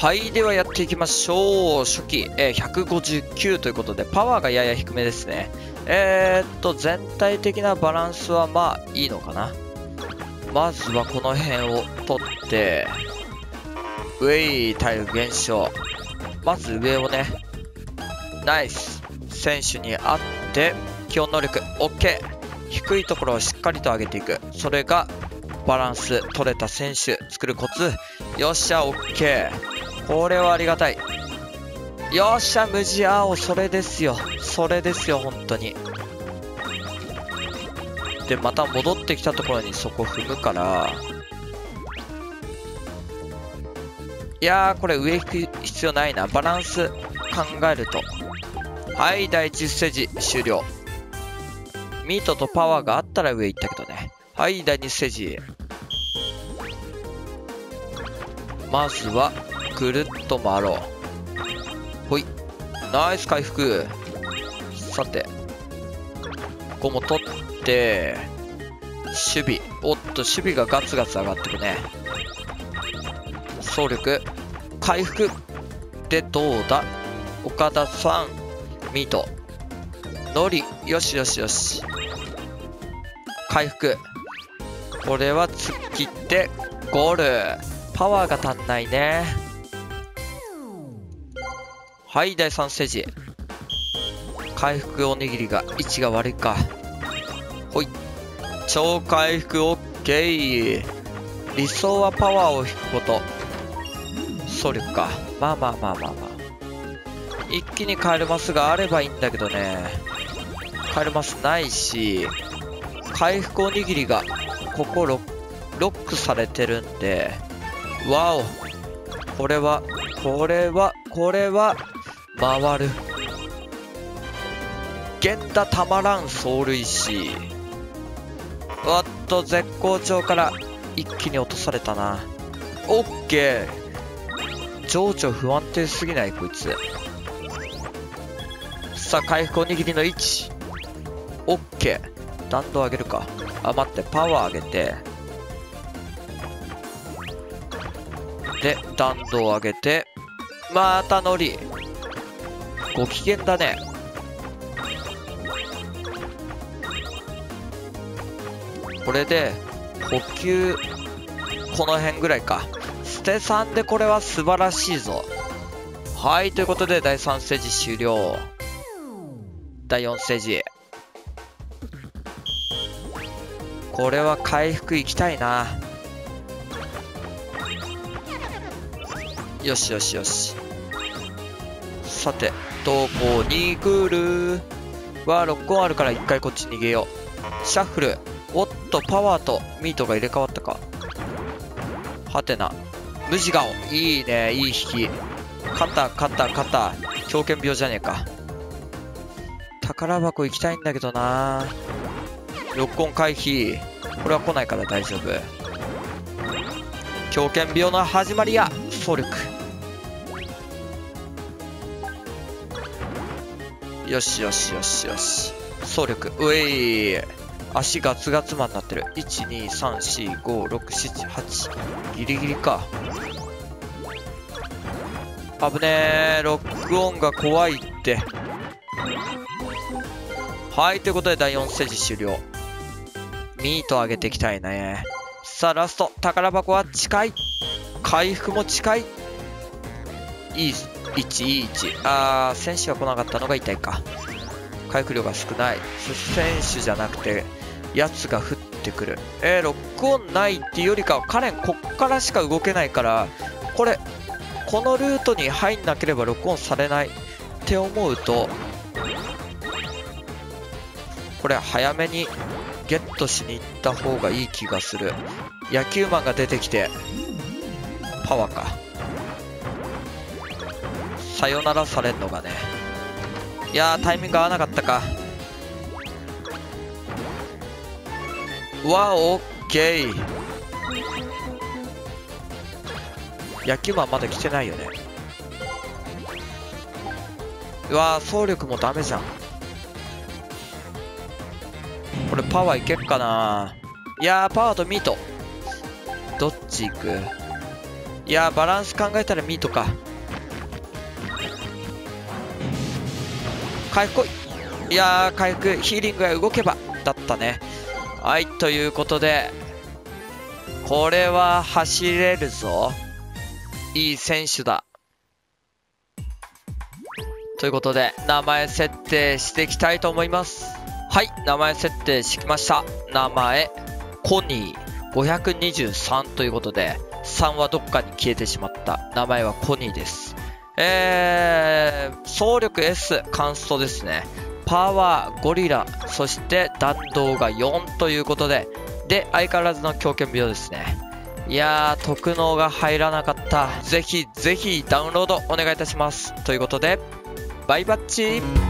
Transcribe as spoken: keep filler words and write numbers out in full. はい、ではやっていきましょう。初期、えー、ひゃくごじゅうきゅうということで、パワーがやや低めですね。えーっと、全体的なバランスはまあいいのかな。まずはこの辺を取って、うえい、体力減少。まず上をね、ナイス。選手にあって、基本能力、OK。低いところをしっかりと上げていく。それが、バランス取れた選手作るコツ。よっしゃ OK、 これはありがたい。よっしゃ無地青、それですよそれですよ本当に。でまた戻ってきたところにそこ踏むから、いやーこれ上引く必要ないな、バランス考えると。はい、だいいちステージ終了。ミートとパワーがあったら上行ったけどね。はい、だいにステージ。まずはぐるっと回ろう。ほい、ナイス回復。さてここも取って、守備、おっと守備がガツガツ上がってるね。総力回復でどうだ岡田さん。ミートノリ、よしよしよし回復。これは突っ切ってゴール。パワーが足んないね。はい、だいさんステージ回復。おにぎりが位置が悪いか。ほい、超回復 OK。 理想はパワーを引くこと。総力か、まあまあまあまあまあ一気にカエルマスがあればいいんだけどね。カエルマスないし、回復おにぎりがここロックされてるんで、わお、これはこれはこれは回る。源田たまらん走塁し、おっと絶好調から一気に落とされたな。オッケー、情緒不安定すぎないこいつ。さあ回復おにぎりの位置オッケー。弾道上げるか、あ待ってパワー上げて、で弾道上げて、またノリご機嫌だね。これで補給この辺ぐらいか、捨てさんで。これは素晴らしいぞ。はい、ということでだいさんステージ終了。だいよんステージ、これは回復いきたいな。よしよしよし。さてどこに来るはろっこんあるから一回こっち逃げよう。シャッフル、おっとパワーとミートが入れ替わったか。はてな無地顔、いいね、いい引き。肩肩肩、狂犬病じゃねえか。宝箱行きたいんだけどな。ロックオン回避、これは来ないから大丈夫。狂犬病の始まりや。総力よしよしよしよし。総力うえい、足ガツガツマンになってる。いちにさんしごろくしちはちギリギリか。危ねえ、ロックオンが怖いって。はい、ということでだいよんステージ終了。ミート上げていきたいね。さあラスト、宝箱は近い、回復も近い。いい位置いい位置。あー選手が来なかったのが痛いか。回復量が少ない。選手じゃなくてやつが降ってくる。えー、ロックオンないっていうよりかは、カレンこっからしか動けないから、これこのルートに入んなければロックオンされないって思うと、これ早めにゲットしに行った方がいい気がする。野球マンが出てきてパワーか、さよならされんのがね。いやータイミング合わなかったか。わあオッケー、野球マンまだ来てないよね。うわー総力もダメじゃん。これパワーいけっかな。いやーパワーとミートどっちいく。いやーバランス考えたらミートか。回復来い。いやー回復ヒーリングが動けばだったね。はい、ということでこれは走れるぞ、いい選手だ。ということで名前設定していきたいと思います。はい、名前設定してきました。名前コニーごひゃくにじゅうさんということでさんはどっかに消えてしまった。名前はコニーです。えー、総力 エス カンストですね。パワーゴリラ、そして弾道がよんということで、で相変わらずの狂犬病ですね。いやー特能が入らなかった。ぜひぜひダウンロードお願いいたします。ということでバイバッチー。